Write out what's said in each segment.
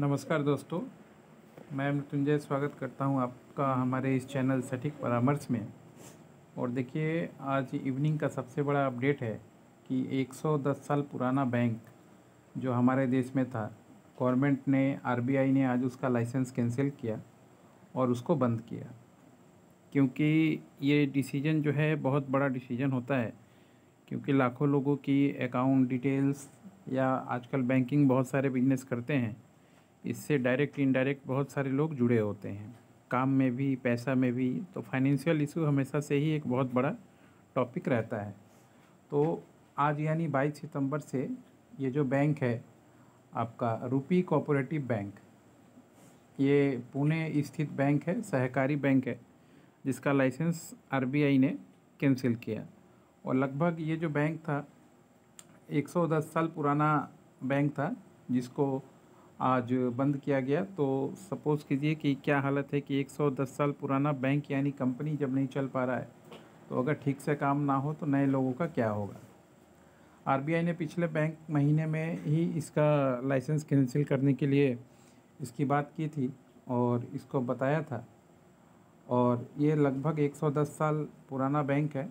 नमस्कार दोस्तों, मैं मृत्युंजय स्वागत करता हूं आपका हमारे इस चैनल सटीक परामर्श में। और देखिए, आज इवनिंग का सबसे बड़ा अपडेट है कि 110 साल पुराना बैंक जो हमारे देश में था, गवर्नमेंट ने आरबीआई ने आज उसका लाइसेंस कैंसिल किया और उसको बंद किया, क्योंकि ये डिसीजन जो है बहुत बड़ा डिसीजन होता है, क्योंकि लाखों लोगों की अकाउंट डिटेल्स या आजकल बैंकिंग बहुत सारे बिजनेस करते हैं, इससे डायरेक्ट इनडायरेक्ट बहुत सारे लोग जुड़े होते हैं, काम में भी पैसा में भी। तो फाइनेंशियल इशू हमेशा से ही एक बहुत बड़ा टॉपिक रहता है। तो आज यानी 22 सितंबर से ये जो बैंक है आपका रूपी कोऑपरेटिव बैंक, ये पुणे स्थित बैंक है, सहकारी बैंक है, जिसका लाइसेंस आरबीआई ने कैंसिल किया। और लगभग ये जो बैंक था 110 साल पुराना बैंक था, जिसको आज बंद किया गया। तो सपोज़ कीजिए कि क्या हालत है कि 110 साल पुराना बैंक यानी कंपनी जब नहीं चल पा रहा है, तो अगर ठीक से काम ना हो तो नए लोगों का क्या होगा। आरबीआई ने पिछले बैंक महीने में ही इसका लाइसेंस कैंसिल करने के लिए इसकी बात की थी और इसको बताया था, और ये लगभग 110 साल पुराना बैंक है।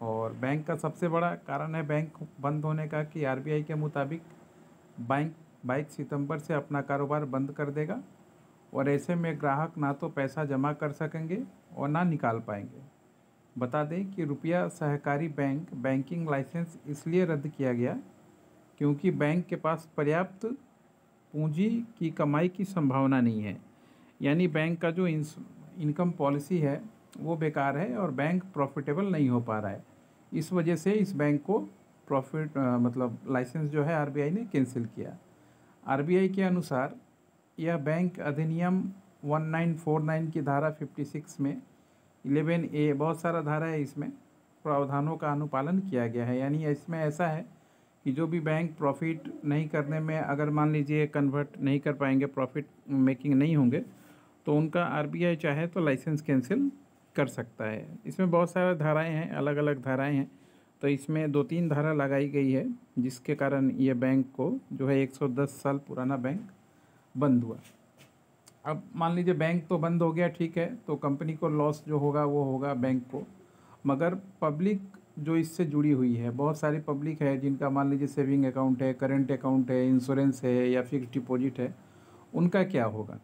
और बैंक का सबसे बड़ा कारण है बैंक बंद होने का कि आरबीआई के मुताबिक बैंक 22 सितंबर से अपना कारोबार बंद कर देगा, और ऐसे में ग्राहक ना तो पैसा जमा कर सकेंगे और ना निकाल पाएंगे। बता दें कि रुपया सहकारी बैंक बैंकिंग लाइसेंस इसलिए रद्द किया गया क्योंकि बैंक के पास पर्याप्त पूंजी की कमाई की संभावना नहीं है, यानी बैंक का जो इनकम पॉलिसी है वो बेकार है और बैंक प्रॉफिटेबल नहीं हो पा रहा है। इस वजह से इस बैंक को लाइसेंस जो है आरबीआई ने कैंसिल किया। आरबीआई के अनुसार यह बैंक अधिनियम 1949 की धारा 56 में 11A बहुत सारा धारा है, इसमें प्रावधानों का अनुपालन किया गया है। यानी इसमें ऐसा है कि जो भी बैंक प्रॉफिट नहीं करने में, अगर मान लीजिए कन्वर्ट नहीं कर पाएंगे, प्रॉफिट मेकिंग नहीं होंगे, तो उनका आरबीआई चाहे तो लाइसेंस कैंसिल कर सकता है। इसमें बहुत सारे धाराएं हैं, अलग अलग धाराएं हैं, तो इसमें 2-3 धारा लगाई गई है, जिसके कारण ये बैंक को जो है 110 साल पुराना बैंक बंद हुआ। अब मान लीजिए बैंक तो बंद हो गया, ठीक है, तो कंपनी को लॉस जो होगा वो होगा बैंक को, मगर पब्लिक जो इससे जुड़ी हुई है, बहुत सारी पब्लिक है जिनका मान लीजिए सेविंग अकाउंट है, करेंट अकाउंट है, इंश्योरेंस है या फिक्स डिपॉजिट है, उनका क्या होगा।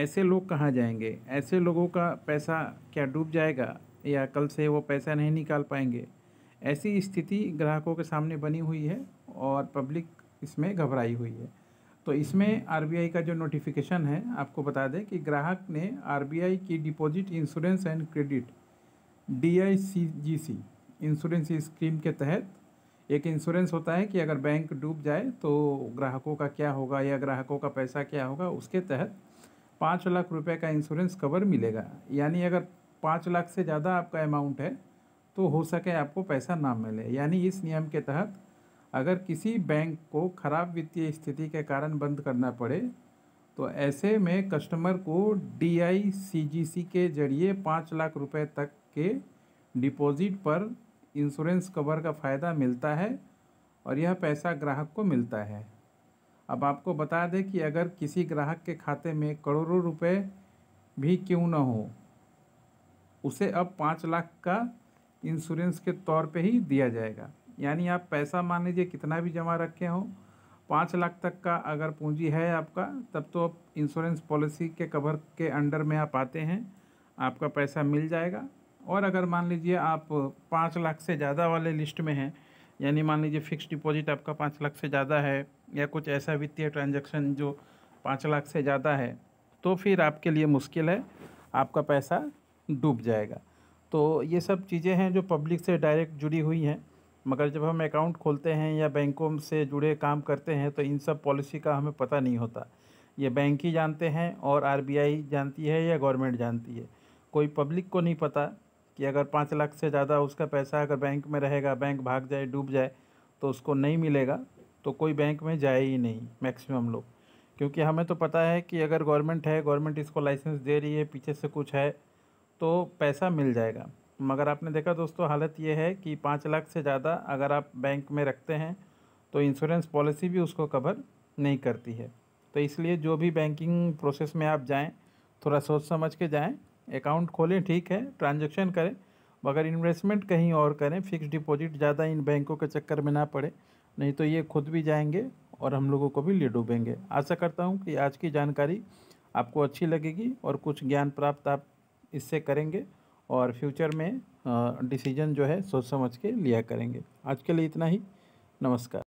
ऐसे लोग कहाँ जाएंगे, ऐसे लोगों का पैसा क्या डूब जाएगा या कल से वो पैसा नहीं निकाल पाएंगे। ऐसी स्थिति ग्राहकों के सामने बनी हुई है और पब्लिक इसमें घबराई हुई है। तो इसमें आरबीआई का जो नोटिफिकेशन है, आपको बता दें कि ग्राहक ने आरबीआई की deposit insurance and credit DICGC insurance scheme के तहत एक इंश्योरेंस होता है कि अगर बैंक डूब जाए तो ग्राहकों का क्या होगा या ग्राहकों का पैसा क्या होगा, उसके तहत 5 लाख रुपए का इंश्योरेंस कवर मिलेगा। यानी अगर 5 लाख से ज़्यादा आपका अमाउंट है तो हो सके आपको पैसा ना मिले। यानी इस नियम के तहत अगर किसी बैंक को खराब वित्तीय स्थिति के कारण बंद करना पड़े तो ऐसे में कस्टमर को DICGC के जरिए 5 लाख रुपए तक के डिपॉजिट पर इंश्योरेंस कवर का फ़ायदा मिलता है और यह पैसा ग्राहक को मिलता है। अब आपको बता दें कि अगर किसी ग्राहक के खाते में करोड़ों रुपए भी क्यों ना हो, उसे अब 5 लाख का इंश्योरेंस के तौर पे ही दिया जाएगा। यानी आप पैसा मान लीजिए कितना भी जमा रखे हो, 5 लाख तक का अगर पूंजी है आपका, तब तो आप इंश्योरेंस पॉलिसी के कवर के अंडर में आप आते हैं, आपका पैसा मिल जाएगा। और अगर मान लीजिए आप 5 लाख से ज़्यादा वाले लिस्ट में हैं, यानी मान लीजिए फिक्स डिपॉजिट आपका 5 लाख से ज़्यादा है या कुछ ऐसा वित्तीय ट्रांजैक्शन जो 5 लाख से ज़्यादा है, तो फिर आपके लिए मुश्किल है, आपका पैसा डूब जाएगा। तो ये सब चीज़ें हैं जो पब्लिक से डायरेक्ट जुड़ी हुई हैं, मगर जब हम अकाउंट खोलते हैं या बैंकों से जुड़े काम करते हैं तो इन सब पॉलिसी का हमें पता नहीं होता। ये बैंक ही जानते हैं और आरबीआई जानती है या गवर्नमेंट जानती है, कोई पब्लिक को नहीं पता कि अगर 5 लाख से ज़्यादा उसका पैसा अगर बैंक में रहेगा, बैंक भाग जाए डूब जाए तो उसको नहीं मिलेगा, तो कोई बैंक में जाए ही नहीं मैक्सिमम लोग। क्योंकि हमें तो पता है कि अगर गवर्नमेंट है, गवर्नमेंट इसको लाइसेंस दे रही है, पीछे से कुछ है तो पैसा मिल जाएगा। मगर आपने देखा दोस्तों, हालत ये है कि 5 लाख से ज़्यादा अगर आप बैंक में रखते हैं तो इंश्योरेंस पॉलिसी भी उसको कवर नहीं करती है। तो इसलिए जो भी बैंकिंग प्रोसेस में आप जाएं थोड़ा सोच समझ के जाएं। अकाउंट खोलें, ठीक है, ट्रांजैक्शन करें, मगर इन्वेस्टमेंट कहीं और करें। फिक्स डिपॉजिट ज़्यादा इन बैंकों के चक्कर में ना पड़े, नहीं तो ये खुद भी जाएंगे और हम लोगों को भी ले डूबेंगे। आशा करता हूँ कि आज की जानकारी आपको अच्छी लगेगी और कुछ ज्ञान प्राप्त आप इससे करेंगे और फ्यूचर में डिसीजन जो है सोच समझ के लिया करेंगे। आज के लिए इतना ही, नमस्कार।